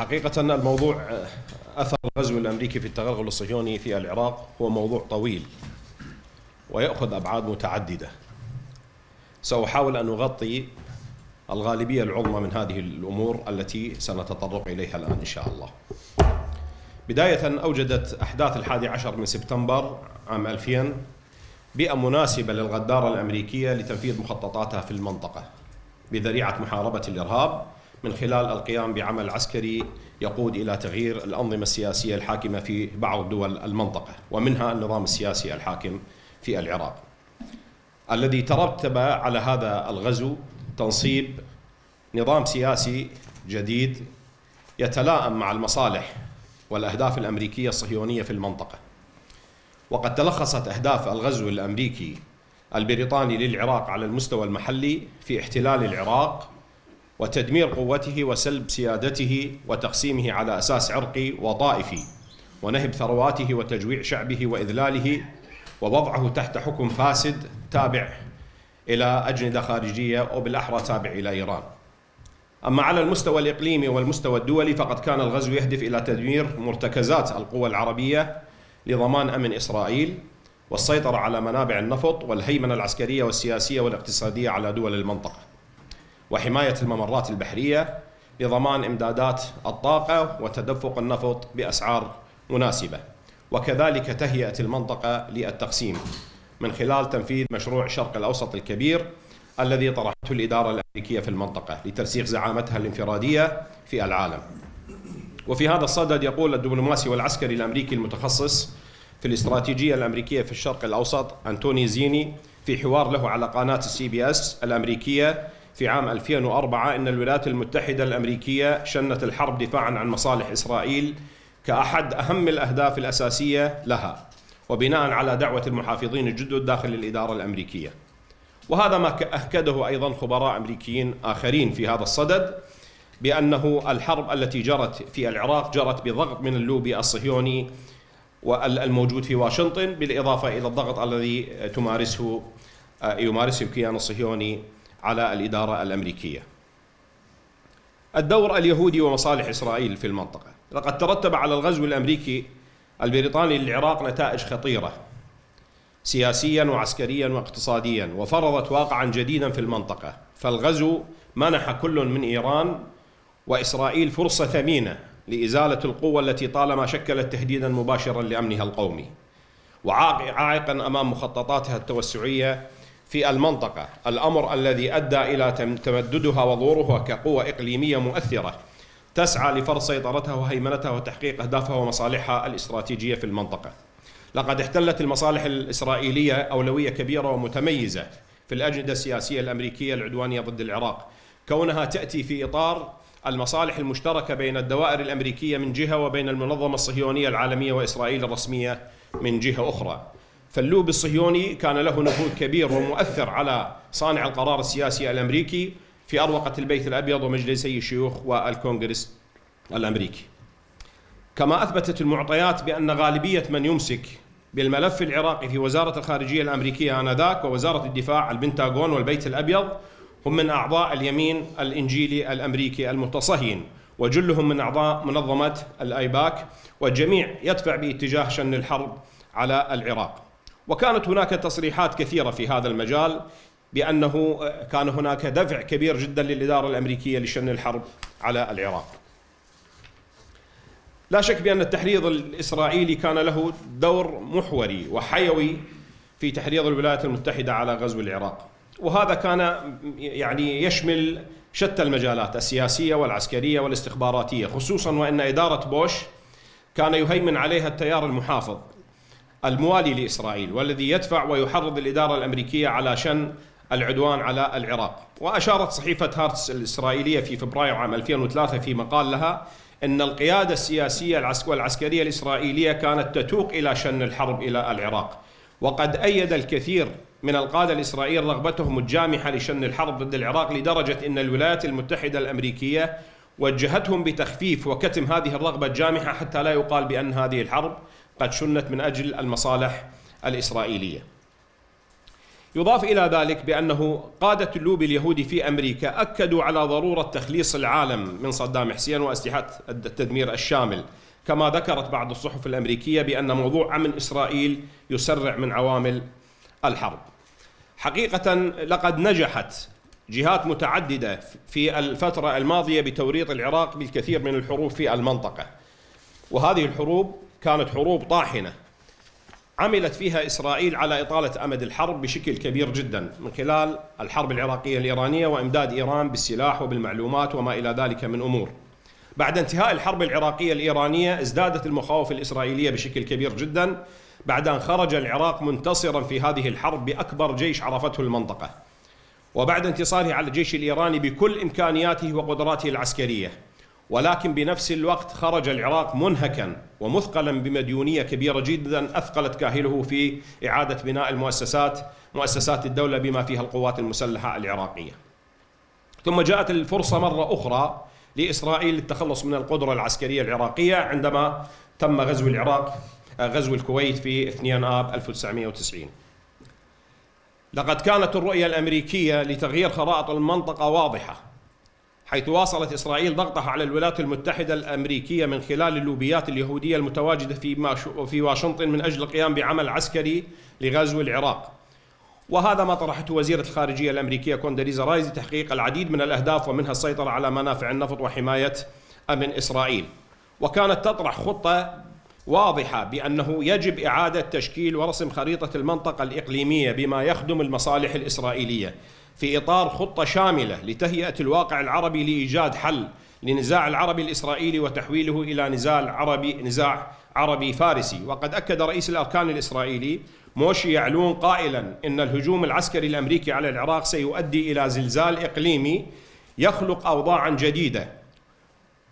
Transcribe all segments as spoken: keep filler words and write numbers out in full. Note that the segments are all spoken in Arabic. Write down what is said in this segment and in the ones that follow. حقيقة الموضوع أثر الغزو الأمريكي في التغلغل الصهيوني في العراق هو موضوع طويل ويأخذ أبعاد متعددة. سأحاول أن أغطي الغالبية العظمى من هذه الأمور التي سنتطرق إليها الآن إن شاء الله. بداية، أوجدت أحداث الحادي عشر من سبتمبر عام ألفين بيئة مناسبة للغدارة الأمريكية لتنفيذ مخططاتها في المنطقة بذريعة محاربة الإرهاب من خلال القيام بعمل عسكري يقود إلى تغيير الأنظمة السياسية الحاكمة في بعض دول المنطقة، ومنها النظام السياسي الحاكم في العراق الذي ترتب على هذا الغزو تنصيب نظام سياسي جديد يتلائم مع المصالح والأهداف الأمريكية الصهيونية في المنطقة. وقد تلخصت أهداف الغزو الأمريكي البريطاني للعراق على المستوى المحلي في احتلال العراق وتدمير قوته وسلب سيادته وتقسيمه على أساس عرقي وطائفي ونهب ثرواته وتجويع شعبه وإذلاله ووضعه تحت حكم فاسد تابع إلى أجندة خارجية أو بالأحرى تابع إلى إيران. أما على المستوى الإقليمي والمستوى الدولي فقد كان الغزو يهدف إلى تدمير مرتكزات القوى العربية لضمان أمن إسرائيل والسيطرة على منابع النفط والهيمنة العسكرية والسياسية والاقتصادية على دول المنطقة، وحماية الممرات البحرية لضمان إمدادات الطاقة وتدفق النفط بأسعار مناسبة، وكذلك تهيئة المنطقة للتقسيم من خلال تنفيذ مشروع الشرق الأوسط الكبير الذي طرحته الإدارة الأمريكية في المنطقة لترسيخ زعامتها الانفرادية في العالم. وفي هذا الصدد يقول الدبلوماسي والعسكري الأمريكي المتخصص في الاستراتيجية الأمريكية في الشرق الأوسط أنتوني زيني في حوار له على قناة السي بي اس الأمريكية في عام ألفين وأربعة إن الولايات المتحدة الأمريكية شنت الحرب دفاعاً عن مصالح إسرائيل كأحد أهم الأهداف الأساسية لها وبناء على دعوة المحافظين الجدد داخل الإدارة الأمريكية. وهذا ما أكده أيضاً خبراء أمريكيين آخرين في هذا الصدد بأنه الحرب التي جرت في العراق جرت بضغط من اللوبي الصهيوني والموجود في واشنطن، بالإضافة إلى الضغط الذي تمارسه يمارسه الكيان الصهيوني على الإدارة الأمريكية. الدور اليهودي ومصالح إسرائيل في المنطقة. لقد ترتب على الغزو الأمريكي البريطاني للعراق نتائج خطيرة سياسياً وعسكرياً واقتصادياً، وفرضت واقعاً جديداً في المنطقة. فالغزو منح كل من إيران وإسرائيل فرصة ثمينة لإزالة القوة التي طالما شكلت تهديداً مباشراً لأمنها القومي وعائقاً أمام مخططاتها التوسعية في المنطقة، الأمر الذي أدى إلى تمددها وظهورها كقوة إقليمية مؤثرة تسعى لفرض سيطرتها وهيمنتها وتحقيق أهدافها ومصالحها الاستراتيجية في المنطقة. لقد احتلت المصالح الإسرائيلية أولوية كبيرة ومتميزة في الأجندة السياسية الأمريكية العدوانية ضد العراق، كونها تأتي في إطار المصالح المشتركة بين الدوائر الأمريكية من جهة وبين المنظمة الصهيونية العالمية وإسرائيل الرسمية من جهة أخرى. فاللوب الصهيوني كان له نفوذ كبير ومؤثر على صانع القرار السياسي الأمريكي في أروقة البيت الأبيض ومجلسي الشيوخ والكونغرس الأمريكي. كما أثبتت المعطيات بأن غالبية من يمسك بالملف العراقي في وزارة الخارجية الأمريكية آنذاك ووزارة الدفاع البنتاغون والبيت الأبيض هم من أعضاء اليمين الإنجيلي الأمريكي المتصهين، وجلهم من أعضاء منظمة الآيباك، والجميع يدفع باتجاه شن الحرب على العراق. وكانت هناك تصريحات كثيرة في هذا المجال بأنه كان هناك دفع كبير جدا للإدارة الأمريكية لشن الحرب على العراق. لا شك بأن التحريض الإسرائيلي كان له دور محوري وحيوي في تحريض الولايات المتحدة على غزو العراق، وهذا كان يعني يشمل شتى المجالات السياسية والعسكرية والاستخباراتية، خصوصا وأن إدارة بوش كان يهيمن عليها التيار المحافظ الموالي لإسرائيل والذي يدفع ويحرض الإدارة الأمريكية على شن العدوان على العراق. وأشارت صحيفة هارتس الإسرائيلية في فبراير عام ألفين وثلاثة في مقال لها أن القيادة السياسية والعسكرية الإسرائيلية كانت تتوق إلى شن الحرب إلى العراق، وقد أيد الكثير من القادة الإسرائيليين رغبتهم الجامحة لشن الحرب ضد العراق لدرجة أن الولايات المتحدة الأمريكية وجهتهم بتخفيف وكتم هذه الرغبة الجامحة حتى لا يقال بأن هذه الحرب قد شنت من أجل المصالح الإسرائيلية. يضاف إلى ذلك بأنه قادة اللوبي اليهودي في أمريكا أكدوا على ضرورة تخليص العالم من صدام حسين وأسلحة التدمير الشامل، كما ذكرت بعض الصحف الأمريكية بأن موضوع أمن إسرائيل يسرع من عوامل الحرب. حقيقة لقد نجحت جهات متعددة في الفترة الماضية بتوريط العراق بالكثير من الحروب في المنطقة، وهذه الحروب كانت حروب طاحنة عملت فيها إسرائيل على إطالة أمد الحرب بشكل كبير جدا من خلال الحرب العراقية الإيرانية وإمداد إيران بالسلاح وبالمعلومات وما إلى ذلك من أمور. بعد انتهاء الحرب العراقية الإيرانية ازدادت المخاوف الإسرائيلية بشكل كبير جدا بعد أن خرج العراق منتصرا في هذه الحرب بأكبر جيش عرفته المنطقة، وبعد انتصاره على الجيش الإيراني بكل إمكانياته وقدراته العسكرية، ولكن بنفس الوقت خرج العراق منهكا ومثقلا بمديونية كبيرة جدا أثقلت كاهله في إعادة بناء المؤسسات مؤسسات الدولة بما فيها القوات المسلحة العراقية. ثم جاءت الفرصة مرة أخرى لإسرائيل للتخلص من القدرة العسكرية العراقية عندما تم غزو العراق غزو الكويت في اثنين آب ألف وتسعمئة وتسعين. لقد كانت الرؤية الأمريكية لتغيير خرائط المنطقة واضحة، حيث واصلت إسرائيل ضغطها على الولايات المتحدة الأمريكية من خلال اللوبيات اليهودية المتواجدة في في واشنطن من أجل القيام بعمل عسكري لغزو العراق، وهذا ما طرحته وزيرة الخارجية الأمريكية كوندوليزا رايز لتحقيق العديد من الأهداف ومنها السيطرة على منافع النفط وحماية أمن إسرائيل. وكانت تطرح خطة واضحة بأنه يجب إعادة تشكيل ورسم خريطة المنطقة الإقليمية بما يخدم المصالح الإسرائيلية في إطار خطة شاملة لتهيئة الواقع العربي لإيجاد حل لنزاع العربي الإسرائيلي وتحويله إلى نزاع عربي نزاع عربي فارسي. وقد أكد رئيس الأركان الإسرائيلي موشي يعلون قائلا إن الهجوم العسكري الأمريكي على العراق سيؤدي إلى زلزال إقليمي يخلق أوضاعا جديدة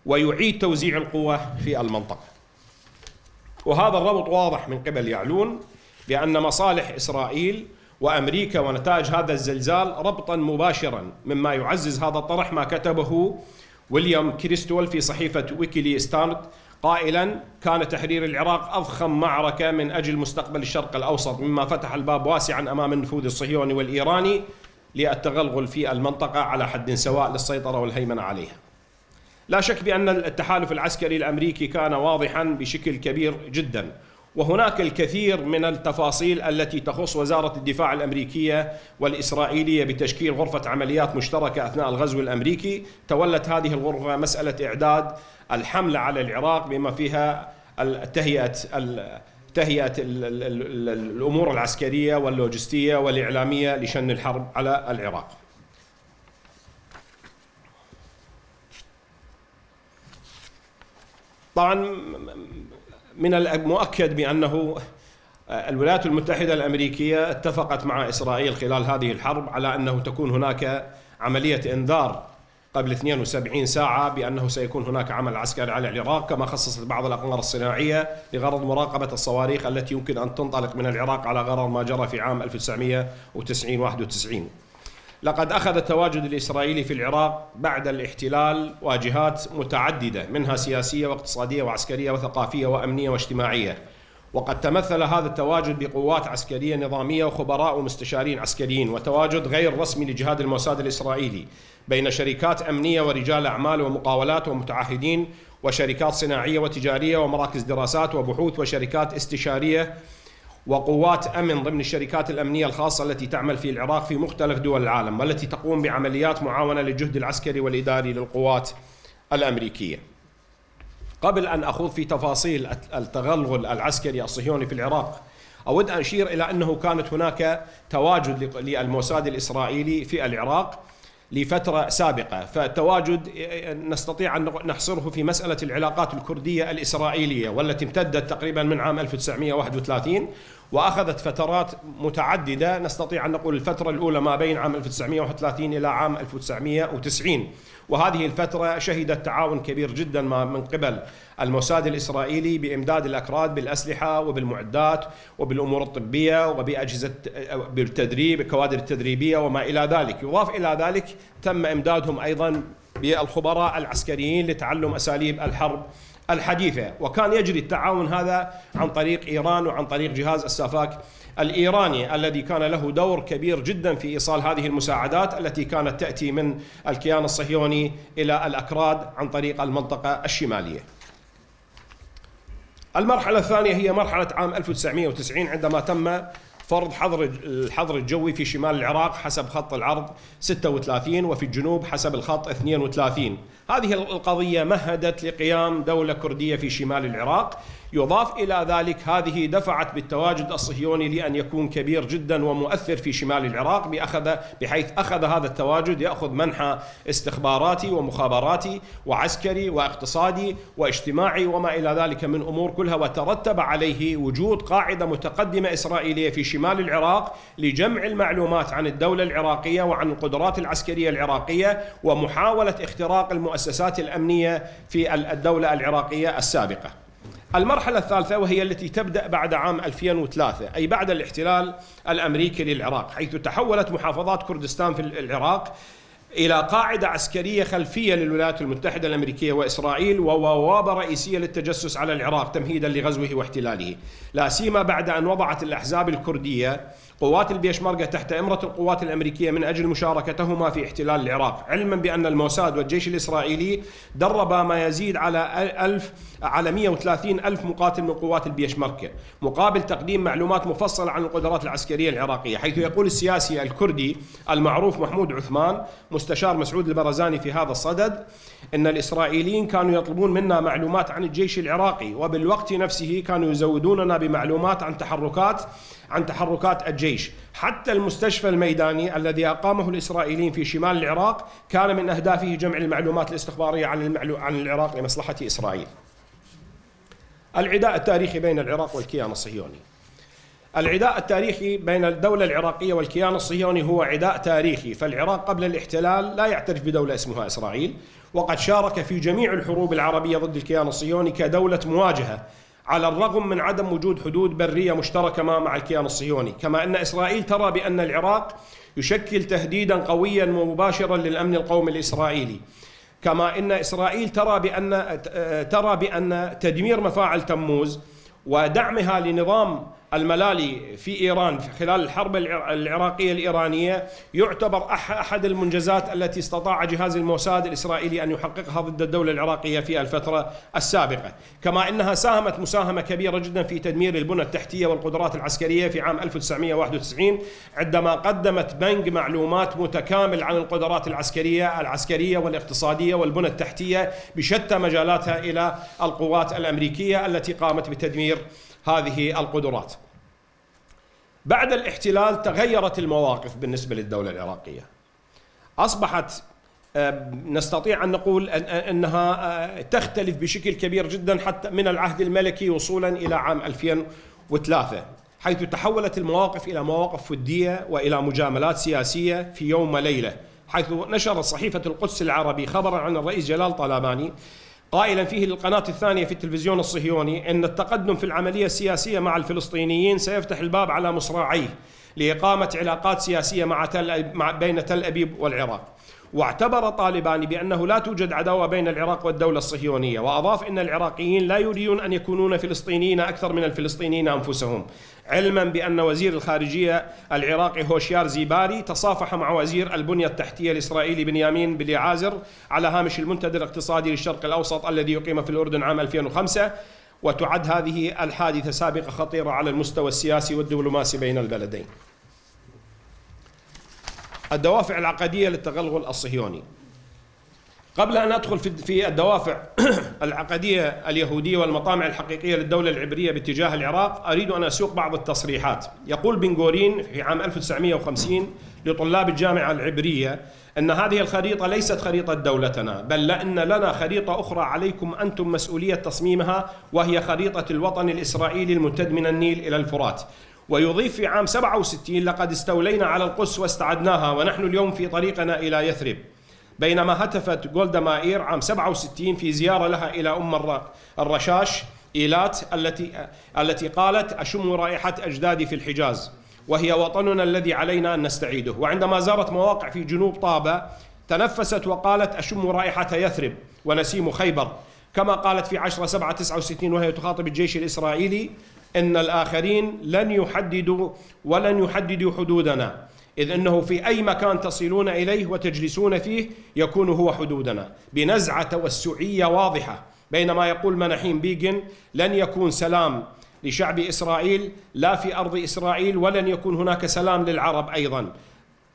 ويعيد توزيع القوة في المنطقة. وهذا الربط واضح من قبل يعلون بأن مصالح إسرائيل وأمريكا ونتائج هذا الزلزال ربطا مباشرا، مما يعزز هذا الطرح ما كتبه ويليام كريستول في صحيفة ويكيلي ستاند قائلا كان تحرير العراق أضخم معركة من أجل مستقبل الشرق الأوسط، مما فتح الباب واسعا أمام النفوذ الصهيوني والإيراني للتغلغل في المنطقة على حد سواء للسيطرة والهيمنة عليها. لا شك بأن التحالف العسكري الأمريكي كان واضحا بشكل كبير جدا، وهناك الكثير من التفاصيل التي تخص وزارة الدفاع الأمريكية والإسرائيلية بتشكيل غرفة عمليات مشتركة أثناء الغزو الأمريكي. تولت هذه الغرفة مسألة إعداد الحملة على العراق بما فيها تهيئة تهيئة الأمور العسكرية واللوجستية والإعلامية لشن الحرب على العراق. طبعا من المؤكد بأنه الولايات المتحدة الأمريكية اتفقت مع إسرائيل خلال هذه الحرب على أنه تكون هناك عملية إنذار قبل اثنتين وسبعين ساعة بأنه سيكون هناك عمل عسكري على العراق، كما خصصت بعض الأقمار الصناعية لغرض مراقبة الصواريخ التي يمكن أن تنطلق من العراق على غرار ما جرى في عام ألف وتسعمئة وتسعين واحد وتسعين. لقد أخذ التواجد الإسرائيلي في العراق بعد الاحتلال واجهات متعددة منها سياسية واقتصادية وعسكرية وثقافية وأمنية واجتماعية، وقد تمثل هذا التواجد بقوات عسكرية نظامية وخبراء ومستشارين عسكريين وتواجد غير رسمي لجهاد الموساد الإسرائيلي بين شركات أمنية ورجال أعمال ومقاولات ومتعهدين وشركات صناعية وتجارية ومراكز دراسات وبحوث وشركات استشارية وقوات أمن ضمن الشركات الأمنية الخاصة التي تعمل في العراق في مختلف دول العالم والتي تقوم بعمليات معاونة للجهد العسكري والإداري للقوات الأمريكية. قبل أن أخوض في تفاصيل التغلغل العسكري الصهيوني في العراق أود أن أشير إلى أنه كانت هناك تواجد للموساد الإسرائيلي في العراق لفترة سابقة، فالتواجد نستطيع أن نحصره في مسألة العلاقات الكردية الإسرائيلية والتي امتدت تقريبا من عام ألف وتسعمئة وواحد وثلاثين وأخذت فترات متعددة، نستطيع أن نقول الفترة الأولى ما بين عام ألف وتسعمئة وواحد وثلاثين إلى عام ألف وتسعمئة وتسعين، وهذه الفترة شهدت تعاون كبير جدا من قبل الموساد الإسرائيلي بإمداد الأكراد بالأسلحة وبالمعدات وبالأمور الطبية وبأجهزة بالتدريب الكوادر التدريبية وما إلى ذلك. يضاف إلى ذلك تم إمدادهم أيضا بالخبراء العسكريين لتعلم أساليب الحرب الحديثة. وكان يجري التعاون هذا عن طريق إيران وعن طريق جهاز السافاك الإيراني الذي كان له دور كبير جدا في إيصال هذه المساعدات التي كانت تأتي من الكيان الصهيوني إلى الأكراد عن طريق المنطقة الشمالية. المرحلة الثانية هي مرحلة عام ألف وتسعمئة وتسعين عندما تم فرض حظر الحظر الجوي في شمال العراق حسب خط العرض ستة وثلاثين وفي الجنوب حسب الخط اثنين وثلاثين. هذه القضية مهدت لقيام دولة كردية في شمال العراق. يضاف إلى ذلك هذه دفعت بالتواجد الصهيوني لأن يكون كبير جدا ومؤثر في شمال العراق بأخذ بحيث أخذ هذا التواجد يأخذ منحى استخباراتي ومخابراتي وعسكري واقتصادي واجتماعي وما إلى ذلك من أمور كلها، وترتب عليه وجود قاعدة متقدمة إسرائيلية في شمال العراق لجمع المعلومات عن الدولة العراقية وعن القدرات العسكرية العراقية ومحاولة اختراق المؤسسات الأمنية في الدولة العراقية السابقة. المرحلة الثالثة وهي التي تبدأ بعد عام ألفين وثلاثة أي بعد الاحتلال الأمريكي للعراق، حيث تحولت محافظات كردستان في العراق إلى قاعدة عسكرية خلفية للولايات المتحدة الأمريكية وإسرائيل وبوابة رئيسية للتجسس على العراق تمهيدا لغزوه واحتلاله، لا سيما بعد أن وضعت الأحزاب الكردية قوات البيشمركة تحت إمرة القوات الأمريكية من أجل مشاركتهما في احتلال العراق، علما بأن الموساد والجيش الإسرائيلي درب ما يزيد على ألف على مئة وثلاثين ألف مقاتل من قوات البيشمركة مقابل تقديم معلومات مفصلة عن القدرات العسكرية العراقية، حيث يقول السياسي الكردي المعروف محمود عثمان مستشار مسعود البرزاني في هذا الصدد إن الإسرائيليين كانوا يطلبون منا معلومات عن الجيش العراقي وبالوقت نفسه كانوا يزودوننا بمعلومات عن تحركات عن تحركات الجيش. حتى المستشفى الميداني الذي أقامه الإسرائيليين في شمال العراق كان من أهدافه جمع المعلومات الاستخبارية عن عن العراق لمصلحة إسرائيل. العداء التاريخي بين العراق والكيان الصهيوني. العداء التاريخي بين الدولة العراقية والكيان الصهيوني هو عداء تاريخي، فالعراق قبل الاحتلال لا يعترف بدولة اسمها إسرائيل، وقد شارك في جميع الحروب العربية ضد الكيان الصهيوني كدولة مواجهة على الرغم من عدم وجود حدود برية مشتركة مع الكيان الصهيوني، كما أن إسرائيل ترى بأن العراق يشكل تهديدا قويا ومباشرا للأمن القومي الإسرائيلي، كما أن إسرائيل ترى بأن ترى بأن تدمير مفاعل تموز ودعمها لنظام الملالي في إيران خلال الحرب العراقية الإيرانية يعتبر أحد المنجزات التي استطاع جهاز الموساد الإسرائيلي أن يحققها ضد الدولة العراقية في الفترة السابقة، كما أنها ساهمت مساهمة كبيرة جدا في تدمير البنى التحتية والقدرات العسكرية في عام ألف وتسعمئة وواحد وتسعين عندما قدمت بنك معلومات متكامل عن القدرات العسكرية العسكرية والاقتصادية والبنى التحتية بشتى مجالاتها إلى القوات الأمريكية التي قامت بتدمير هذه القدرات. بعد الاحتلال تغيرت المواقف بالنسبة للدولة العراقية، أصبحت نستطيع أن نقول أنها تختلف بشكل كبير جدا حتى من العهد الملكي وصولا إلى عام ألفين وثلاثة، حيث تحولت المواقف إلى مواقف ودية وإلى مجاملات سياسية في يوم وليلة، حيث نشرت صحيفة القدس العربي خبرا عن الرئيس جلال طالباني قائلا فيه للقناة الثانية في التلفزيون الصهيوني إن التقدم في العملية السياسية مع الفلسطينيين سيفتح الباب على مصراعيه لإقامة علاقات سياسية مع تل مع بين تل أبيب والعراق. واعتبر طالباني بأنه لا توجد عداوة بين العراق والدولة الصهيونية، وأضاف أن العراقيين لا يريدون أن يكونون فلسطينيين أكثر من الفلسطينيين أنفسهم، علما بأن وزير الخارجية العراقي هوشيار زيباري تصافح مع وزير البنية التحتية الإسرائيلي بنيامين بليعازر على هامش المنتدى الاقتصادي للشرق الأوسط الذي يقيم في الأردن عام ألفين وخمسة. وتعد هذه الحادثة سابقة خطيرة على المستوى السياسي والدبلوماسي بين البلدين. الدوافع العقدية للتغلغل الصهيوني. قبل أن أدخل في الدوافع العقدية اليهودية والمطامع الحقيقية للدولة العبرية باتجاه العراق أريد أن أسوق بعض التصريحات. يقول بن غوريون في عام ألف وتسعمئة وخمسين لطلاب الجامعة العبرية أن هذه الخريطة ليست خريطة دولتنا، بل لأن لنا خريطة أخرى عليكم أنتم مسؤولية تصميمها، وهي خريطة الوطن الإسرائيلي الممتد من النيل إلى الفرات. ويضيف في عام سبعة وستين لقد استولينا على القدس واستعدناها ونحن اليوم في طريقنا إلى يثرب. بينما هتفت جولدا مائير عام سبعة وستين في زيارة لها إلى أم الرشاش إيلات التي التي قالت أشم رائحة أجدادي في الحجاز وهي وطننا الذي علينا أن نستعيده. وعندما زارت مواقع في جنوب طابة تنفست وقالت أشم رائحة يثرب ونسيم خيبر، كما قالت في عشرة سبعة تسعة وستين وهي تخاطب الجيش الإسرائيلي إن الآخرين لن يحددوا ولن يحددوا حدودنا، إذ أنه في أي مكان تصلون إليه وتجلسون فيه يكون هو حدودنا، بنزعة توسعية واضحة. بينما يقول مناحيم بيجن لن يكون سلام لشعب إسرائيل لا في أرض إسرائيل ولن يكون هناك سلام للعرب أيضا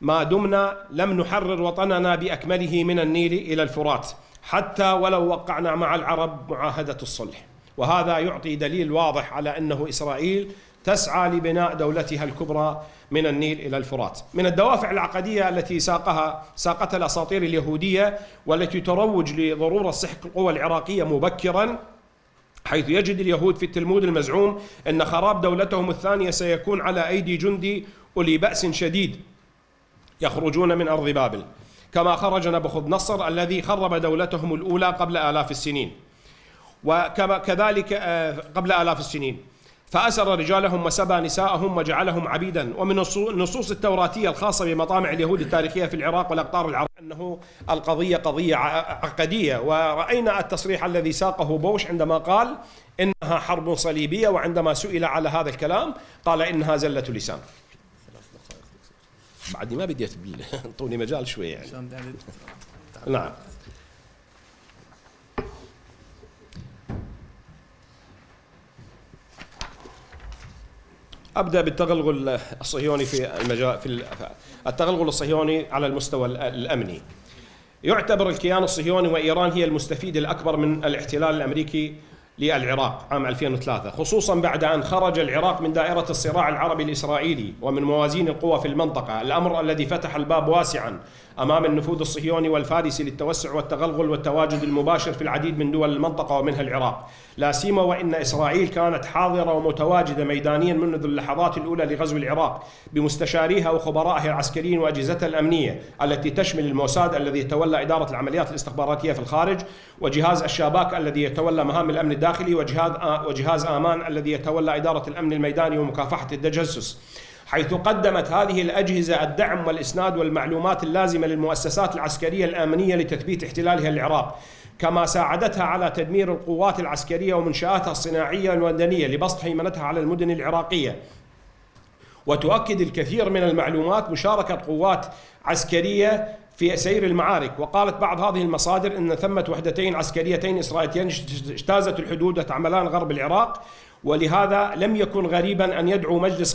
ما دمنا لم نحرر وطننا بأكمله من النيل إلى الفرات حتى ولو وقعنا مع العرب معاهدة الصلح. وهذا يعطي دليل واضح على أنه إسرائيل تسعى لبناء دولتها الكبرى من النيل إلى الفرات. من الدوافع العقدية التي ساقها ساقتها الأساطير اليهودية والتي تروج لضرورة سحق القوى العراقية مبكراً، حيث يجد اليهود في التلمود المزعوم أن خراب دولتهم الثانية سيكون على أيدي جندي أولي بأس شديد يخرجون من أرض بابل، كما خرج نبوخذ نصر الذي خرب دولتهم الأولى قبل آلاف السنين، وكذلك قبل آلاف السنين فأسر رجالهم وسبى نساءهم وجعلهم عبيدا. ومن النصوص التوراتية الخاصة بمطامع اليهود التاريخية في العراق والأقطار العربية أنه القضية قضية عقدية، ورأينا التصريح الذي ساقه بوش عندما قال إنها حرب صليبية، وعندما سئل على هذا الكلام قال إنها زلة لسان. بعدني ما بديت بالله، انطوني مجال شوي يعني. نعم. أبدأ بالتغلغل الصهيوني في المجال في التغلغل الصهيوني على المستوى الأمني. يعتبر الكيان الصهيوني وإيران هي المستفيد الأكبر من الاحتلال الأمريكي للعراق عام ألفين وثلاثة، خصوصا بعد أن خرج العراق من دائرة الصراع العربي الإسرائيلي ومن موازين القوى في المنطقة، الأمر الذي فتح الباب واسعا أمام النفوذ الصهيوني والفارسي للتوسع والتغلغل والتواجد المباشر في العديد من دول المنطقة ومنها العراق، لا سيما وإن إسرائيل كانت حاضرة ومتواجدة ميدانيا منذ اللحظات الأولى لغزو العراق بمستشاريها وخبرائها العسكريين وأجهزتها الأمنية التي تشمل الموساد الذي يتولى إدارة العمليات الاستخباراتية في الخارج، وجهاز الشباك الذي يتولى مهام الأمن الداخلي، وجهاز آمان الذي يتولى إدارة الأمن الميداني ومكافحة التجسس، حيث قدمت هذه الأجهزة الدعم والإسناد والمعلومات اللازمة للمؤسسات العسكرية الأمنية لتثبيت احتلالها للعراق، كما ساعدتها على تدمير القوات العسكرية ومنشآتها الصناعية والمدنية لبسط هيمنتها على المدن العراقية. وتؤكد الكثير من المعلومات مشاركة قوات عسكرية في سير المعارك، وقالت بعض هذه المصادر أن ثمة وحدتين عسكريتين إسرائيليتين اجتازت الحدود وتعملان غرب العراق، ولهذا لم يكن غريبا أن يدعو مجلس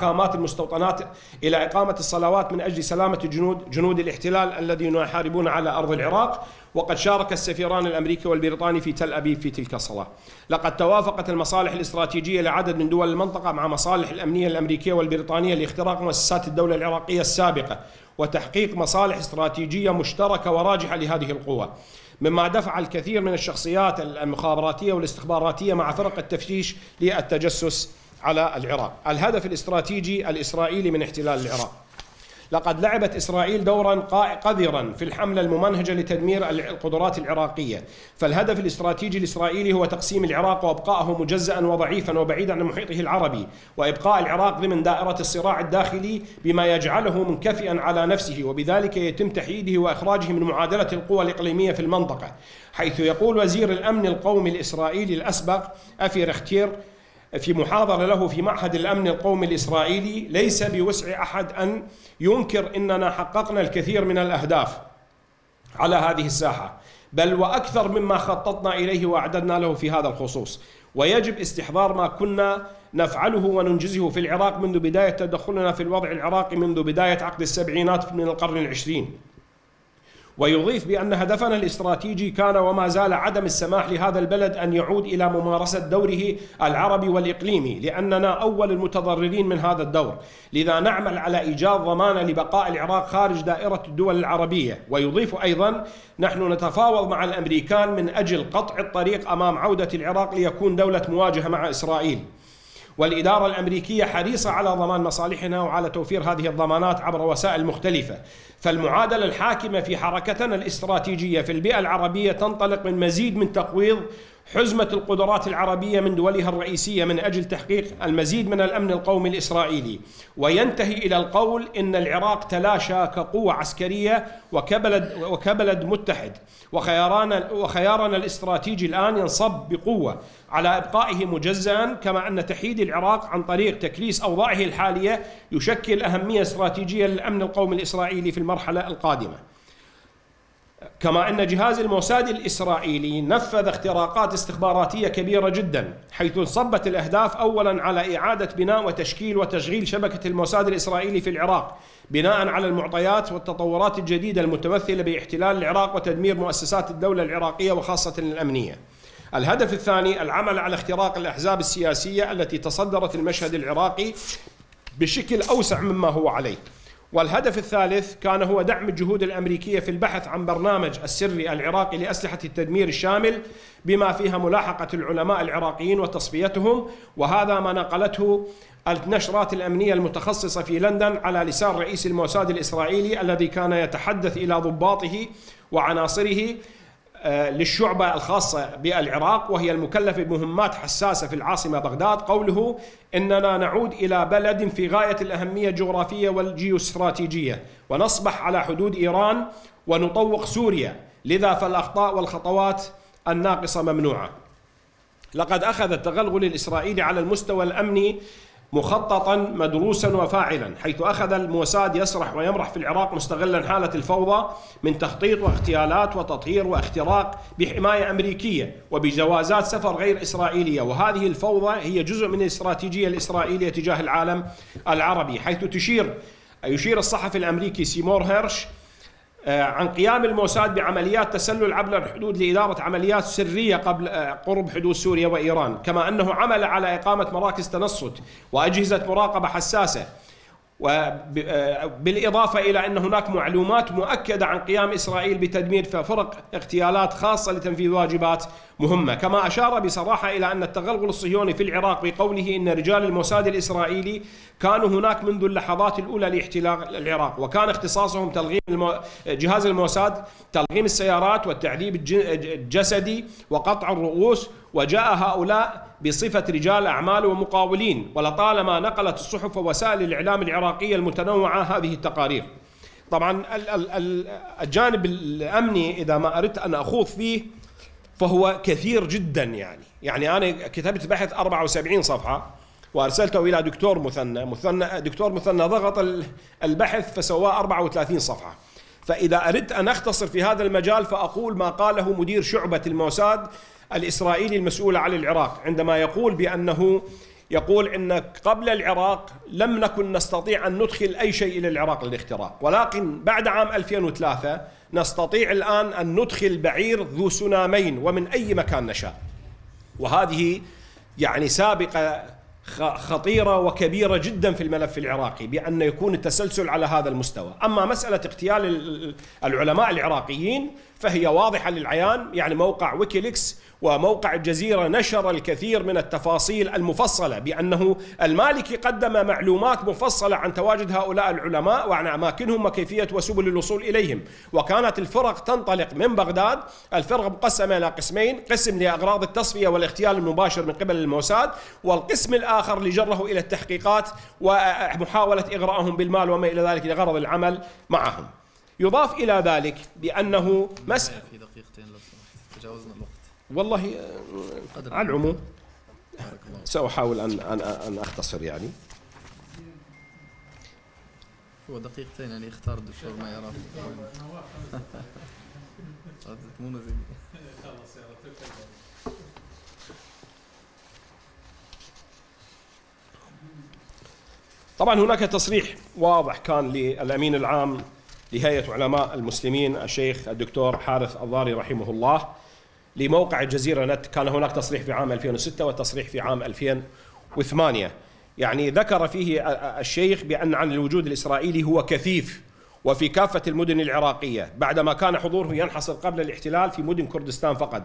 خامات المستوطنات إلى إقامة الصلوات من أجل سلامة الجنود جنود الاحتلال الذين يحاربون على أرض العراق، وقد شارك السفيران الأمريكي والبريطاني في تل أبيب في تلك الصلاة. لقد توافقت المصالح الاستراتيجية لعدد من دول المنطقة مع مصالح الأمنية الأمريكية والبريطانية لاختراق مؤسسات الدولة العراقية السابقة وتحقيق مصالح استراتيجية مشتركة وراجحة لهذه القوى، مما دفع الكثير من الشخصيات المخابراتية والاستخباراتية مع فرق التفتيش للتجسس على العراق. الهدف الاستراتيجي الإسرائيلي من احتلال العراق. لقد لعبت إسرائيل دورا قذرا في الحملة الممنهجة لتدمير القدرات العراقية، فالهدف الاستراتيجي الإسرائيلي هو تقسيم العراق وإبقائه مجزأ وضعيفا وبعيدا عن محيطه العربي، وإبقاء العراق ضمن دائرة الصراع الداخلي بما يجعله منكفئا على نفسه، وبذلك يتم تحييده وإخراجه من معادلة القوى الإقليمية في المنطقة، حيث يقول وزير الأمن القومي الإسرائيلي الأسبق أفي رختير في محاضرة له في معهد الأمن القومي الإسرائيلي: ليس بوسع أحد أن ينكر أننا حققنا الكثير من الأهداف على هذه الساحة، بل وأكثر مما خططنا إليه وأعددنا له في هذا الخصوص، ويجب استحضار ما كنا نفعله وننجزه في العراق منذ بداية تدخلنا في الوضع العراقي منذ بداية عقد السبعينات من القرن العشرين. ويضيف بأن هدفنا الاستراتيجي كان وما زال عدم السماح لهذا البلد أن يعود إلى ممارسة دوره العربي والإقليمي، لأننا أول المتضررين من هذا الدور، لذا نعمل على إيجاد ضمانة لبقاء العراق خارج دائرة الدول العربية. ويضيف أيضا: نحن نتفاوض مع الأمريكان من أجل قطع الطريق أمام عودة العراق ليكون دولة مواجهة مع إسرائيل، والإدارة الأمريكية حريصة على ضمان مصالحنا وعلى توفير هذه الضمانات عبر وسائل مختلفة، فالمعادلة الحاكمة في حركتنا الاستراتيجية في البيئة العربية تنطلق من مزيد من تقويض حزمة القدرات العربية من دولها الرئيسية من أجل تحقيق المزيد من الأمن القومي الإسرائيلي، وينتهي إلى القول إن العراق تلاشى كقوة عسكرية وكبلد, وكبلد متحد، وخيارنا, وخيارنا الاستراتيجي الآن ينصب بقوة على إبقائه مجزأً، كما أن تحييد العراق عن طريق تكريس أوضاعه الحالية يشكل أهمية استراتيجية للأمن القومي الإسرائيلي في المرحلة القادمة. كما أن جهاز الموساد الإسرائيلي نفذ اختراقات استخباراتية كبيرة جدا، حيث انصبت الأهداف أولا على إعادة بناء وتشكيل وتشغيل شبكة الموساد الإسرائيلي في العراق بناء على المعطيات والتطورات الجديدة المتمثلة باحتلال العراق وتدمير مؤسسات الدولة العراقية وخاصة الأمنية. الهدف الثاني العمل على اختراق الأحزاب السياسية التي تصدرت المشهد العراقي بشكل أوسع مما هو عليه. والهدف الثالث كان هو دعم الجهود الأمريكية في البحث عن برنامج السري العراقي لأسلحة التدمير الشامل، بما فيها ملاحقة العلماء العراقيين وتصفيتهم، وهذا ما نقلته النشرات الأمنية المتخصصة في لندن على لسان رئيس الموساد الإسرائيلي الذي كان يتحدث إلى ضباطه وعناصره للشعبة الخاصة بالعراق وهي المكلفة بمهمات حساسة في العاصمة بغداد، قوله إننا نعود إلى بلد في غاية الأهمية الجغرافية والجيوستراتيجية، ونصبح على حدود إيران ونطوق سوريا، لذا فالأخطاء والخطوات الناقصة ممنوعة. لقد أخذ التغلغل الإسرائيلي على المستوى الأمني مخططا مدروسا وفاعلا، حيث أخذ الموساد يسرح ويمرح في العراق مستغلا حالة الفوضى من تخطيط واغتيالات وتطهير واختراق بحماية أمريكية وبجوازات سفر غير إسرائيلية، وهذه الفوضى هي جزء من الاستراتيجية الإسرائيلية تجاه العالم العربي، حيث تشير يشير الصحفي الأمريكي سيمور هيرش عن قيام الموساد بعمليات تسلل عبر الحدود لإدارة عمليات سرية قبل قرب حدود سوريا وإيران، كما أنه عمل على إقامة مراكز تنصت وأجهزة مراقبة حساسة، وبالإضافة إلى أن هناك معلومات مؤكدة عن قيام إسرائيل بتدمير فرق اغتيالات خاصة لتنفيذ واجبات مهمة. كما أشار بصراحة إلى أن التغلغل الصهيوني في العراق بقوله إن رجال الموساد الإسرائيلي كانوا هناك منذ اللحظات الأولى لاحتلال العراق، وكان اختصاصهم تلغيم المو... جهاز الموساد تلغيم السيارات والتعذيب الج... الجسدي وقطع الرؤوس، وجاء هؤلاء بصفة رجال أعمال ومقاولين، ولطالما نقلت الصحف ووسائل الإعلام العراقية المتنوعة هذه التقارير. طبعا الجانب الأمني إذا ما أردت أن أخوض فيه فهو كثير جدا، يعني يعني أنا كتبت بحث أربعة وسبعين صفحة وأرسلته إلى دكتور مثنى مثنى دكتور مثنى ضغط البحث فسواه أربعة وثلاثين صفحة. فإذا أردت أن أختصر في هذا المجال فأقول ما قاله مدير شعبة الموساد الإسرائيلي المسؤول عن العراق، عندما يقول بأنه يقول إن قبل العراق لم نكن نستطيع أن ندخل أي شيء إلى العراق للاختراق، ولكن بعد عام ألفين وثلاثة نستطيع الآن أن ندخل بعير ذو سنامين ومن أي مكان نشاء. وهذه يعني سابقة خطيرة وكبيرة جدا في الملف العراقي بأن يكون التسلسل على هذا المستوى. أما مسألة اغتيال العلماء العراقيين فهي واضحة للعيان، يعني موقع ويكيليكس وموقع الجزيرة نشر الكثير من التفاصيل المفصلة بأنه المالكي قدم معلومات مفصلة عن تواجد هؤلاء العلماء وعن أماكنهم وكيفية وسبل الوصول إليهم، وكانت الفرق تنطلق من بغداد، الفرق مقسمة إلى قسمين، قسم لأغراض التصفية والاغتيال المباشر من قبل الموساد، والقسم الآخر لجره إلى التحقيقات ومحاولة إغراءهم بالمال وما إلى ذلك لغرض العمل معهم. يضاف إلى ذلك بأنه مسألة في دقيقتين لو سمحت تجاوزنا الوقت. والله على العموم سأحاول أن أن أن أختصر، يعني هو دقيقتين يعني اختار الدكتور ما يراه. طبعا هناك تصريح واضح كان للأمين العام لهيئة علماء المسلمين الشيخ الدكتور حارث الضاري رحمه الله لموقع الجزيرة نت، كان هناك تصريح في عام ألفين وستة وتصريح في عام ألفين وثمانية، يعني ذكر فيه الشيخ بأن عن الوجود الإسرائيلي هو كثيف وفي كافة المدن العراقية بعدما كان حضوره ينحصر قبل الاحتلال في مدن كردستان فقط.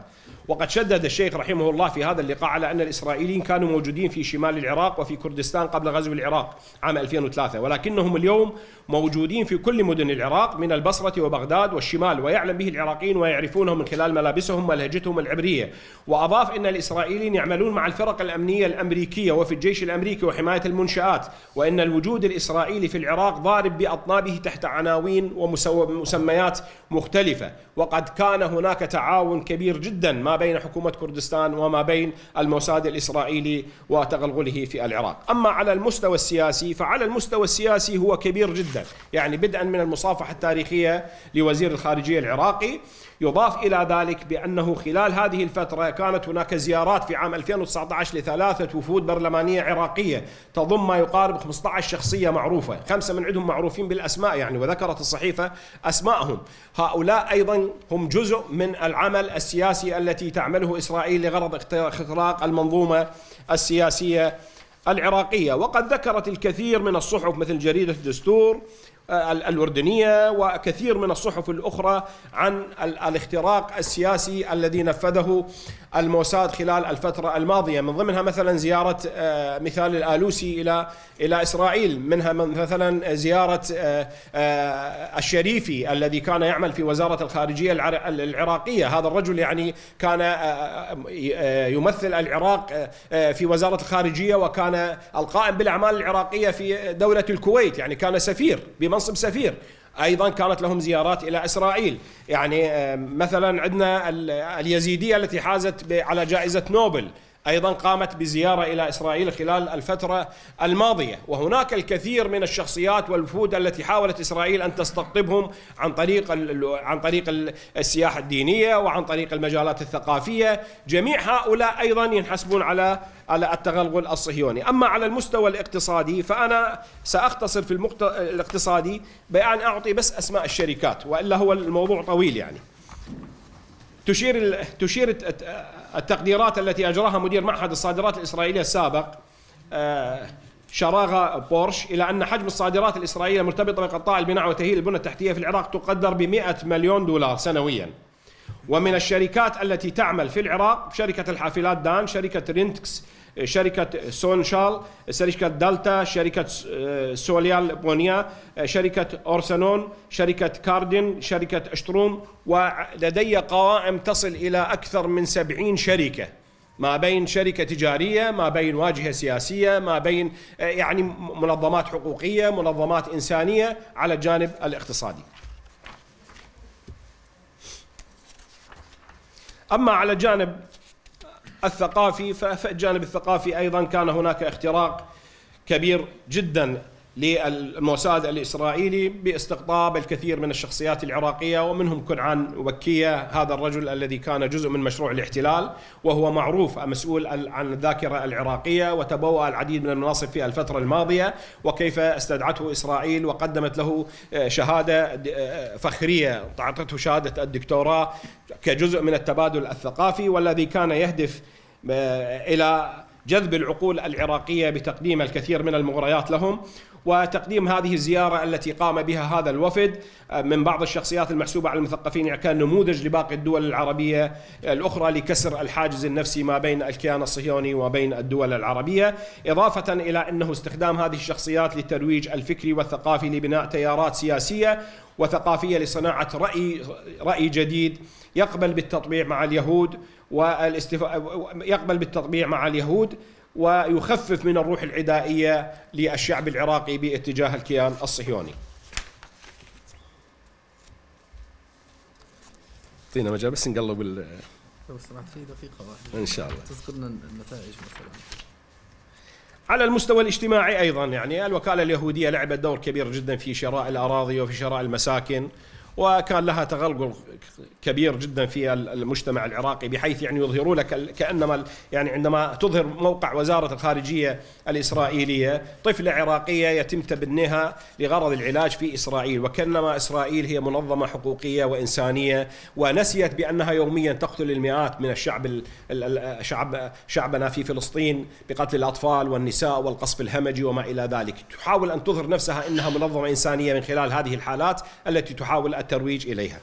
وقد شدد الشيخ رحمه الله في هذا اللقاء على أن الإسرائيليين كانوا موجودين في شمال العراق وفي كردستان قبل غزو العراق عام ألفين وثلاثة، ولكنهم اليوم موجودين في كل مدن العراق من البصرة وبغداد والشمال، ويعلم به العراقيين ويعرفونهم من خلال ملابسهم ولهجتهم العبرية. وأضاف أن الإسرائيليين يعملون مع الفرق الأمنية الأمريكية وفي الجيش الأمريكي وحماية المنشآت، وأن الوجود الإسرائيلي في العراق ضارب بأطنابه تحت عناوين ومسميات مختلفة. وقد كان هناك تعاون كبير جدا ما بين حكومة كردستان وما بين الموساد الإسرائيلي وتغلغله في العراق. أما على المستوى السياسي فعلى المستوى السياسي هو كبير جدا، يعني بدءا من المصافحة التاريخية لوزير الخارجية العراقي. يضاف إلى ذلك بأنه خلال هذه الفترة كانت هناك زيارات في عام ألفين وتسعة عشر لثلاثة وفود برلمانية عراقية تضم ما يقارب خمسة عشر شخصية معروفة، خمسة من عندهم معروفين بالأسماء يعني، وذكرت الصحيفة أسماءهم. هؤلاء أيضا هم جزء من العمل السياسي التي تعمله إسرائيل لغرض اختراق المنظومة السياسية العراقية. وقد ذكرت الكثير من الصحف مثل جريدة الدستور الأردنية وكثير من الصحف الأخرى عن الاختراق السياسي الذي نفذه الموساد خلال الفترة الماضية، من ضمنها مثلا زيارة مثال الآلوسي إلى إلى إسرائيل، منها مثلا زيارة الشريفي الذي كان يعمل في وزارة الخارجية العراقية. هذا الرجل يعني كان يمثل العراق في وزارة الخارجية وكان القائم بالأعمال العراقية في دولة الكويت، يعني كان سفير بمنصب سفير. أيضا كانت لهم زيارات إلى إسرائيل، يعني مثلا عندنا اليزيدية التي حازت على جائزة نوبل أيضا قامت بزيارة إلى إسرائيل خلال الفترة الماضية. وهناك الكثير من الشخصيات والوفود التي حاولت إسرائيل أن تستقطبهم عن طريق عن طريق السياحة الدينية وعن طريق المجالات الثقافية. جميع هؤلاء أيضا ينحسبون على على التغلغل الصهيوني. أما على المستوى الاقتصادي فأنا سأختصر في المقت... الاقتصادي بأن أعطي بس أسماء الشركات، وإلا هو الموضوع طويل يعني. تشير تشير التقديرات التي أجراها مدير معهد الصادرات الإسرائيلية السابق شراغة بورش إلى أن حجم الصادرات الإسرائيلية المرتبطة بقطاع البناء وتأهيل البنى التحتية في العراق تقدر بمئة مليون دولار سنويا. ومن الشركات التي تعمل في العراق شركة الحافلات دان، شركة رينتكس، شركة سونشال، شركة دلتا، شركة سوليال بونيا، شركة أورسنون، شركة كاردن، شركة أشتروم، ولدي قوائم تصل إلى أكثر من سبعين شركة، ما بين شركة تجارية، ما بين واجهة سياسية، ما بين يعني منظمات حقوقية، منظمات إنسانية على الجانب الاقتصادي. أما على الجانب الثقافي فالجانب الثقافي أيضا كان هناك اختراق كبير جدا للموساد الإسرائيلي باستقطاب الكثير من الشخصيات العراقية، ومنهم كنعان مكية، هذا الرجل الذي كان جزء من مشروع الاحتلال وهو معروف مسؤول عن الذاكرة العراقية، وتبوأ العديد من المناصب في الفترة الماضية، وكيف استدعته إسرائيل وقدمت له شهادة فخرية، أعطته شهادة الدكتوراه كجزء من التبادل الثقافي، والذي كان يهدف إلى جذب العقول العراقية بتقديم الكثير من المغريات لهم. وتقديم هذه الزيارة التي قام بها هذا الوفد من بعض الشخصيات المحسوبة على المثقفين كان نموذج لباقي الدول العربية الأخرى لكسر الحاجز النفسي ما بين الكيان الصهيوني وبين الدول العربية، إضافة إلى أنه استخدام هذه الشخصيات للترويج الفكري والثقافي لبناء تيارات سياسية وثقافية لصناعة رأي رأي جديد يقبل بالتطبيع مع اليهود والاستف... يقبل بالتطبيع مع اليهود ويخفف من الروح العدائية للشعب العراقي باتجاه الكيان الصهيوني. اعطينا مجال بس نقلب ال لو سمحت في دقيقة واحدة ان شاء الله تذكرنا النتائج مثلا. على المستوى الاجتماعي أيضا يعني الوكالة اليهودية لعبت دور كبير جدا في شراء الأراضي وفي شراء المساكن وكان لها تغلغل كبير جدا في المجتمع العراقي، بحيث يعني يظهروا لك كأنما يعني عندما تظهر موقع وزارة الخارجية الإسرائيلية طفلة عراقية يتم تبنيها لغرض العلاج في إسرائيل، وكأنما إسرائيل هي منظمة حقوقية وإنسانية، ونسيت بأنها يوميا تقتل المئات من الشعب الشعب شعبنا في فلسطين بقتل الأطفال والنساء والقصف الهمجي وما إلى ذلك. تحاول أن تظهر نفسها أنها منظمة إنسانية من خلال هذه الحالات التي تحاول الترويج إليها.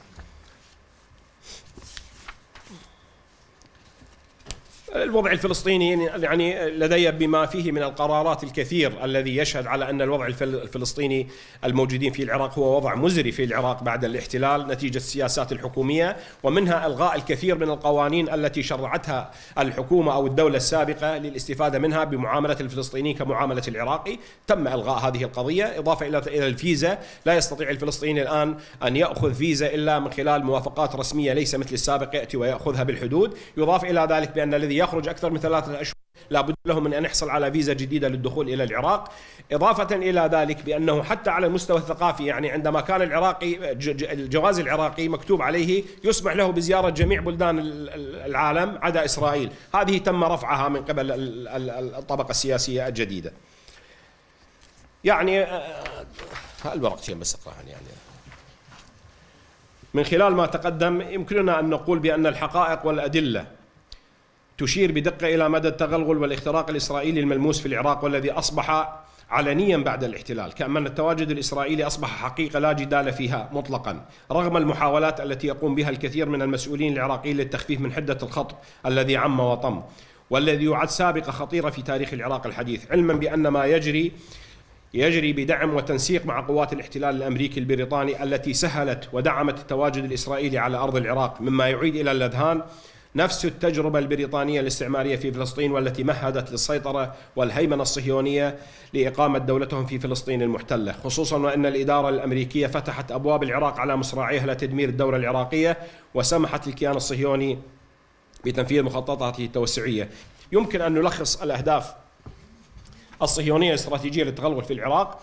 الوضع الفلسطيني يعني لدي بما فيه من القرارات الكثير الذي يشهد على أن الوضع الفلسطيني الموجودين في العراق هو وضع مزري في العراق بعد الاحتلال نتيجة السياسات الحكومية، ومنها إلغاء الكثير من القوانين التي شرعتها الحكومة أو الدولة السابقة للاستفادة منها بمعاملة الفلسطينيين كمعاملة العراقي. تم إلغاء هذه القضية، إضافة إلى الفيزا. لا يستطيع الفلسطيني الآن أن يأخذ فيزا إلا من خلال موافقات رسمية، ليس مثل السابق يأتي ويأخذها بالحدود. يضاف إلى ذلك بأن الذي يخرج أكثر من ثلاثة أشهر لابد لهم من أن يحصل على فيزا جديدة للدخول إلى العراق. إضافة إلى ذلك بأنه حتى على المستوى الثقافي، يعني عندما كان العراقي الجواز العراقي مكتوب عليه يسمح له بزيارة جميع بلدان العالم عدا إسرائيل، هذه تم رفعها من قبل الطبقة السياسية الجديدة. يعني الورقتين بس أقراهن. يعني من خلال ما تقدم يمكننا أن نقول بأن الحقائق والأدلة تشير بدقة إلى مدى التغلغل والاختراق الإسرائيلي الملموس في العراق، والذي أصبح علنيا بعد الاحتلال، كما أن التواجد الإسرائيلي أصبح حقيقة لا جدال فيها مطلقا، رغم المحاولات التي يقوم بها الكثير من المسؤولين العراقيين للتخفيف من حدة الخط الذي عم وطم، والذي يعد سابقة خطيرة في تاريخ العراق الحديث، علما بأن ما يجري يجري بدعم وتنسيق مع قوات الاحتلال الأمريكي البريطاني التي سهلت ودعمت التواجد الإسرائيلي على أرض العراق، مما يعيد إلى الأذهان نفس التجربة البريطانية الاستعمارية في فلسطين، والتي مهدت للسيطرة والهيمنة الصهيونية لإقامة دولتهم في فلسطين المحتلة، خصوصا وأن الإدارة الأمريكية فتحت أبواب العراق على مصراعيها لتدمير الدولة العراقية، وسمحت للكيان الصهيوني بتنفيذ مخططاته التوسعية. يمكن أن نلخص الأهداف الصهيونية الاستراتيجية للتغلغل في العراق: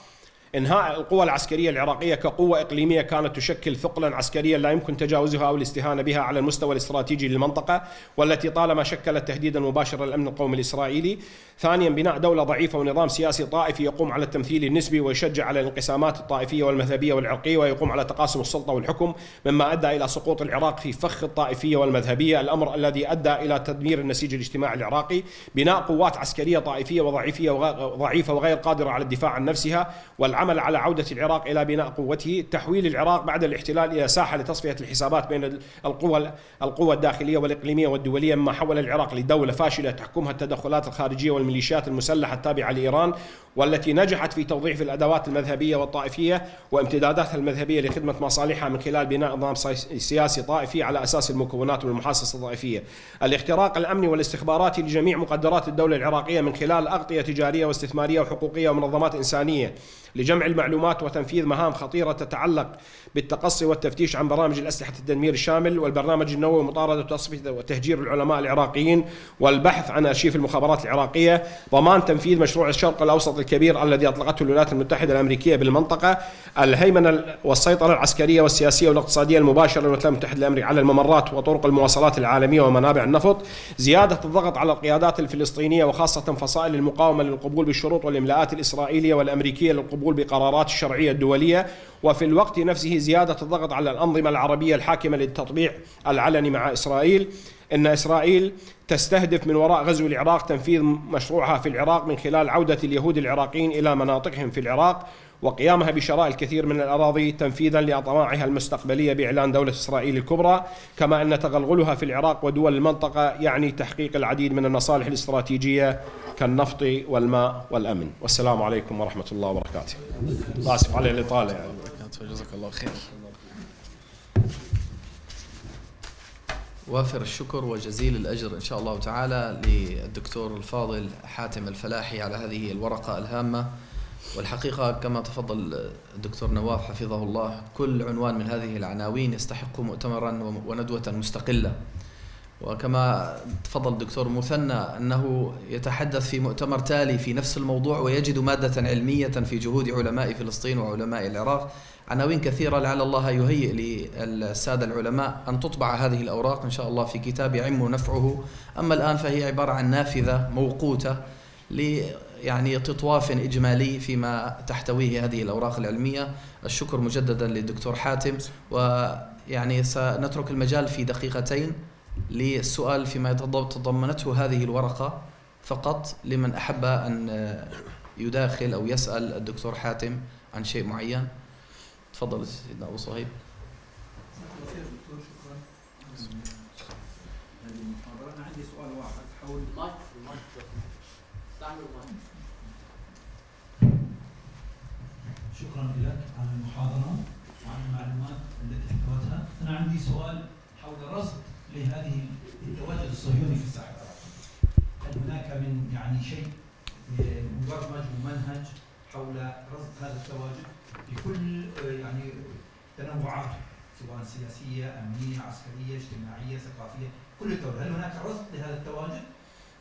إنهاء القوى العسكرية العراقية كقوة إقليمية كانت تشكل ثقلا عسكريا لا يمكن تجاوزها أو الاستهانة بها على المستوى الاستراتيجي للمنطقة، والتي طالما شكلت تهديدا مباشرا للأمن القومي الإسرائيلي. ثانيا، بناء دولة ضعيفة ونظام سياسي طائفي يقوم على التمثيل النسبي ويشجع على الانقسامات الطائفية والمذهبية والعرقية، ويقوم على تقاسم السلطة والحكم، مما أدى إلى سقوط العراق في فخ الطائفية والمذهبية، الأمر الذي أدى إلى تدمير النسيج الاجتماعي العراقي. بناء قوات عسكرية طائفية وضعيفية وضعيفة وغير قادرة على الدفاع عن نفسها، والعمل على عودة العراق إلى بناء قوته. تحويل العراق بعد الاحتلال إلى ساحة لتصفية الحسابات بين القوى القوى الداخلية والإقليمية والدولية، مما حول العراق لدولة فاشلة تحكمها التدخلات الخارجية والميليشيات المسلحة التابعة لإيران، والتي نجحت في توظيف الأدوات المذهبية والطائفية وامتداداتها المذهبية لخدمة مصالحها من خلال بناء نظام سياسي طائفي على أساس المكونات والمحاصصة الطائفية. الاختراق الأمني والاستخباراتي لجميع مقدرات الدولة العراقية من خلال أغطية تجارية واستثمارية وحقوقية ومنظمات إنسانية لجمع المعلومات وتنفيذ مهام خطيرة تتعلق بالتقصي والتفتيش عن برامج الأسلحة التدمير الشامل والبرنامج النووي ومطاردة وتصفية وتهجير العلماء العراقيين والبحث عن أرشيف المخابرات العراقية. ضمان تنفيذ مشروع الشرق الأوسط الكبير الذي أطلقته الولايات المتحدة الأمريكية بالمنطقة. الهيمنة والسيطرة العسكرية والسياسية والاقتصادية المباشرة للولايات المتحدة الأمريكية على الممرات وطرق المواصلات العالمية ومنابع النفط. زيادة الضغط على القيادات الفلسطينية وخاصة فصائل المقاومة للقبول بالشروط والإملاءات الإسرائيلية والأمريكية للقبول بقرارات الشرعية الدولية، وفي الوقت نفسه زيادة الضغط على الأنظمة العربية الحاكمة للتطبيع العلني مع إسرائيل. إن إسرائيل تستهدف من وراء غزو العراق تنفيذ مشروعها في العراق من خلال عودة اليهود العراقيين إلى مناطقهم في العراق وقيامها بشراء الكثير من الأراضي تنفيذا لأطماعها المستقبلية بإعلان دولة إسرائيل الكبرى. كما أن تغلغلها في العراق ودول المنطقة يعني تحقيق العديد من المصالح الاستراتيجية كالنفط والماء والأمن. والسلام عليكم ورحمة الله وبركاته. آسف على الإطالة. يعني جزاك الله خير. وافر الشكر وجزيل الأجر إن شاء الله تعالى للدكتور الفاضل حاتم الفلاحي على هذه الورقة الهامة. والحقيقة كما تفضل الدكتور نواف حفظه الله، كل عنوان من هذه العناوين يستحق مؤتمرا وندوة مستقلة، وكما تفضل الدكتور مثنى أنه يتحدث في مؤتمر تالي في نفس الموضوع ويجد مادة علمية في جهود علماء فلسطين وعلماء العراق، عناوين كثيرة، لعل الله يهيئ للسادة العلماء أن تطبع هذه الأوراق إن شاء الله في كتاب يعم نفعه. أما الآن فهي عبارة عن نافذة موقوتة ل يعني تطواف إجمالي فيما تحتويه هذه الأوراق العلمية. الشكر مجددا للدكتور حاتم، ويعني سنترك المجال في دقيقتين للسؤال فيما تضمنته هذه الورقة فقط لمن أحب أن يداخل أو يسأل الدكتور حاتم عن شيء معين. تفضل سيدنا أبو صهيب. أنا عندي سؤال واحد حول المايك. شكرا لك على المحاضرة وعن المعلومات التي ذكرتها. أنا عندي سؤال حول رصد لهذه التواجد الصهيوني في الساحة العربية. هل هناك من يعني شيء مبرمج ومنهج حول رصد هذا التواجد بكل يعني تنوعاته، سواء سياسية، أمنية، عسكرية، اجتماعية، ثقافية، كل التواجد؟ هل هناك رصد لهذا التواجد؟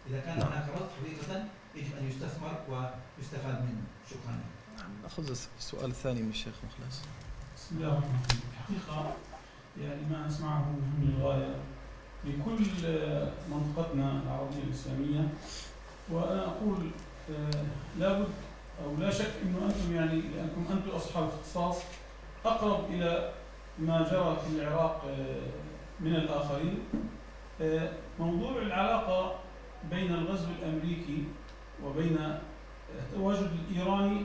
إذا كان هناك رصد حقيقة يجب أن يستثمر ويستفاد منه. شكرا لك. نأخذ السؤال الثاني من الشيخ مخلص. بسم الله الرحمن الرحيم. الحقيقة يعني ما أسمعه مهم للغاية لكل منطقتنا العربية الإسلامية، وأنا أقول لابد أو لا شك أنه أنتم يعني لأنكم أنتم أصحاب اختصاص أقرب إلى ما جرى في العراق من الآخرين. موضوع العلاقة بين الغزو الأمريكي وبين التواجد الإيراني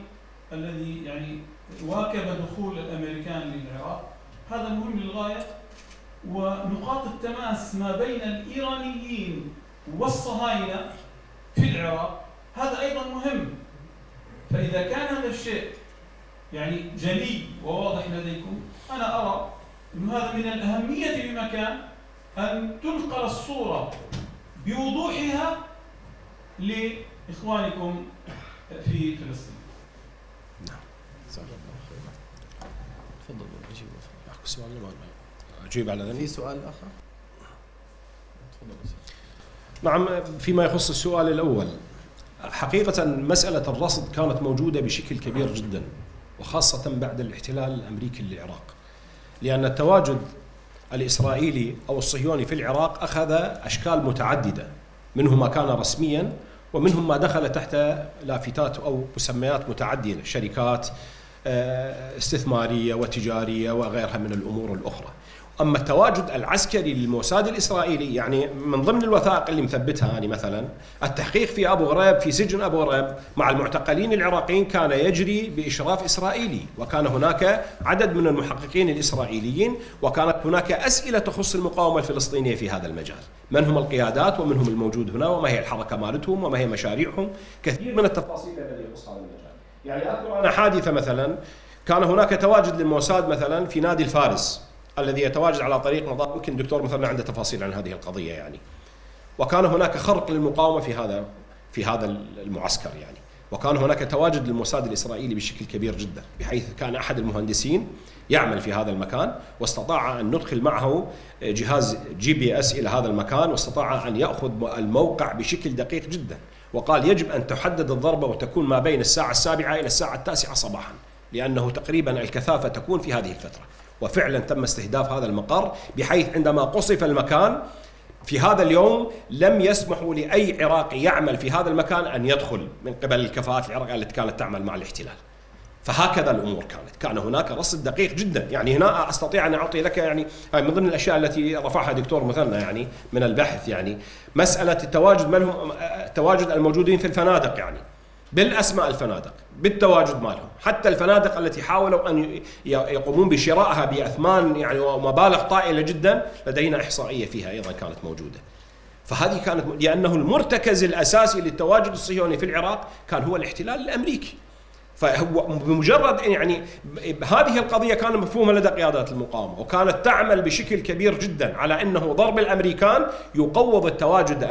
الذي يعني واكب دخول الامريكان للعراق، هذا مهم للغايه. ونقاط التماس ما بين الايرانيين والصهاينه في العراق هذا ايضا مهم. فاذا كان هذا الشيء يعني جلي وواضح لديكم، انا ارى ان هذا من الاهميه بمكان ان تنقل الصوره بوضوحها لاخوانكم في فلسطين. تفضل اجيب. سؤال اجيب على ذلك. في سؤال اخر؟ تفضل. نعم، فيما يخص السؤال الاول، حقيقة مسألة الرصد كانت موجودة بشكل كبير جدا، وخاصة بعد الاحتلال الامريكي للعراق، لان التواجد الاسرائيلي او الصهيوني في العراق اخذ اشكال متعددة، منه ما كان رسميا ومنهم ما دخل تحت لافتات أو مسميات متعددة، شركات استثمارية وتجارية وغيرها من الأمور الأخرى. أما التواجد العسكري للموساد الإسرائيلي، يعني من ضمن الوثائق اللي مثبتها يعني مثلا التحقيق في أبو غريب، في سجن أبو غريب مع المعتقلين العراقيين كان يجري بإشراف إسرائيلي، وكان هناك عدد من المحققين الإسرائيليين، وكانت هناك أسئلة تخص المقاومة الفلسطينية في هذا المجال، من هم القيادات ومن هم الموجود هنا وما هي الحركة مالتهم وما هي مشاريعهم، كثير من التفاصيل التي يخص هذا المجال. يعني أذكر أنا حادثة مثلا كان هناك تواجد للموساد مثلا في نادي الفارس الذي يتواجد على طريق مضاء، يمكن الدكتور مثلا عنده تفاصيل عن هذه القضية يعني. وكان هناك خرق للمقاومة في هذا في هذا المعسكر يعني، وكان هناك تواجد للموساد الإسرائيلي بشكل كبير جدا، بحيث كان أحد المهندسين يعمل في هذا المكان، واستطاع أن ندخل معه جهاز جي بي اس إلى هذا المكان، واستطاع أن يأخذ الموقع بشكل دقيق جدا، وقال يجب أن تحدد الضربة وتكون ما بين الساعة السابعة إلى الساعة التاسعة صباحا، لأنه تقريبا الكثافة تكون في هذه الفترة. وفعلا تم استهداف هذا المقر، بحيث عندما قصف المكان في هذا اليوم لم يسمحوا لأي عراقي يعمل في هذا المكان أن يدخل من قبل الكفاءات العراقية التي كانت تعمل مع الاحتلال. فهكذا الأمور كانت، كان هناك رصد دقيق جدا. يعني هنا أستطيع أن أعطي لك يعني هاي من ضمن الأشياء التي رفعها دكتور مثنى يعني من البحث، يعني مسألة التواجد، من هم التواجد الموجودين في الفنادق، يعني بالأسماء الفنادق، بالتواجد مالهم، حتى الفنادق التي حاولوا أن يقومون بشرائها بأثمان يعني ومبالغ طائلة جدا، لدينا إحصائية فيها أيضا كانت موجودة. فهذه كانت، لأنه المرتكز الأساسي للتواجد الصهيوني في العراق كان هو الاحتلال الأمريكي. فهو بمجرد يعني هذه القضية كان مفهومة لدى قيادات المقاومة، وكانت تعمل بشكل كبير جدا على أنه ضرب الأمريكان يقوض التواجد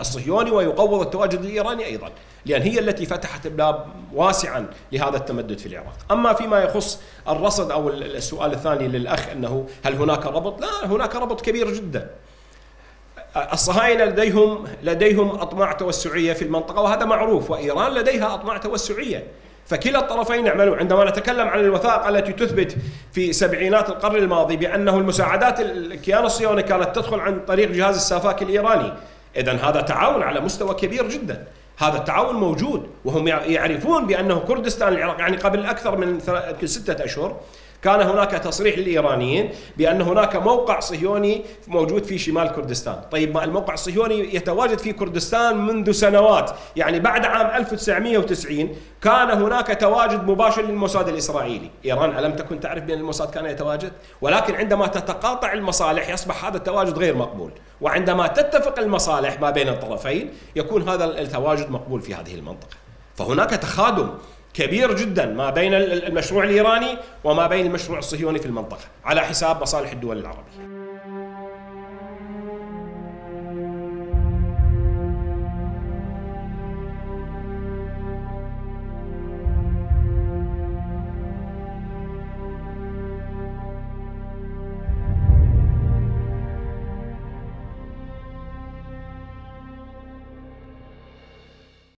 الصهيوني ويقوض التواجد الإيراني أيضا، لأن هي التي فتحت باب واسعا لهذا التمدد في العراق. أما فيما يخص الرصد أو السؤال الثاني للأخ أنه هل هناك ربط؟ لا، هناك ربط كبير جدا. الصهاينة لديهم لديهم أطماع توسعية في المنطقة، وهذا معروف، وإيران لديها أطماع توسعية، فكلا الطرفين يعملون. عندما نتكلم عن الوثائق التي تثبت في سبعينات القرن الماضي بأنه المساعدات الكيان الصهيوني كانت تدخل عن طريق جهاز السافاك الإيراني، إذن هذا تعاون على مستوى كبير جدا، هذا التعاون موجود، وهم يعرفون بأنه كردستان العراق، يعني قبل أكثر من ستة أشهر كان هناك تصريح للإيرانيين بأن هناك موقع صهيوني موجود في شمال كردستان. طيب ما الموقع الصهيوني يتواجد في كردستان منذ سنوات، يعني بعد عام ألف وتسعمئة وتسعين كان هناك تواجد مباشر للموساد الإسرائيلي. إيران ألم تكن تعرف بأن الموساد كان يتواجد؟ ولكن عندما تتقاطع المصالح يصبح هذا التواجد غير مقبول، وعندما تتفق المصالح ما بين الطرفين يكون هذا التواجد مقبول في هذه المنطقة. فهناك تخادم كبير جدا ما بين المشروع الإيراني وما بين المشروع الصهيوني في المنطقة على حساب مصالح الدول العربية.